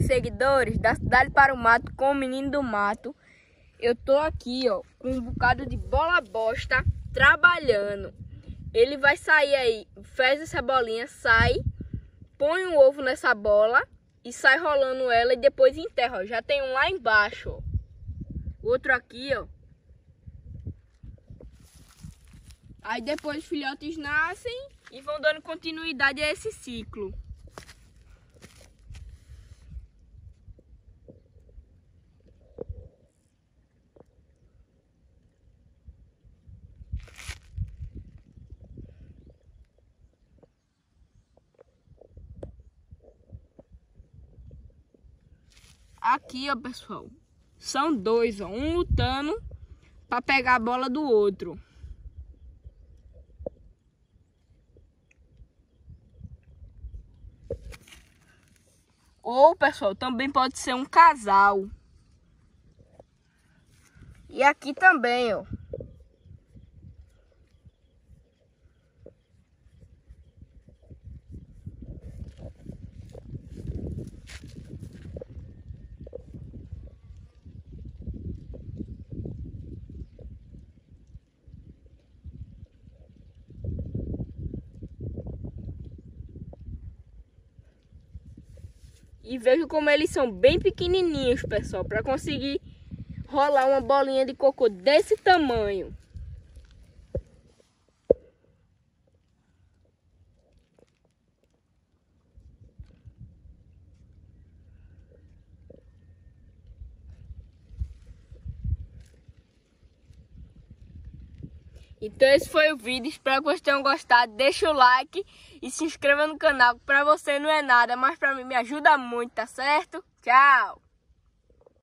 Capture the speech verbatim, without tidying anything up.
Seguidores da Cidade para o Mato com o Menino do Mato. Eu tô aqui, ó, com um bocado de bola bosta trabalhando. Ele vai sair aí, faz essa bolinha, sai, põe um ovo nessa bola e sai rolando ela e depois enterra, ó. Já tem um lá embaixo, ó. Outro aqui, ó. Aí depois os filhotes nascem e vão dando continuidade a esse ciclo. Aqui, ó, pessoal, são dois, ó, um lutando para pegar a bola do outro. Ou, pessoal, também pode ser um casal. E aqui também, ó. E vejo como eles são bem pequenininhos, pessoal, para conseguir rolar uma bolinha de cocô desse tamanho. Então esse foi o vídeo, espero que vocês tenham gostado, deixa o like e se inscreva no canal, que pra você não é nada, mas pra mim me ajuda muito, tá certo? Tchau!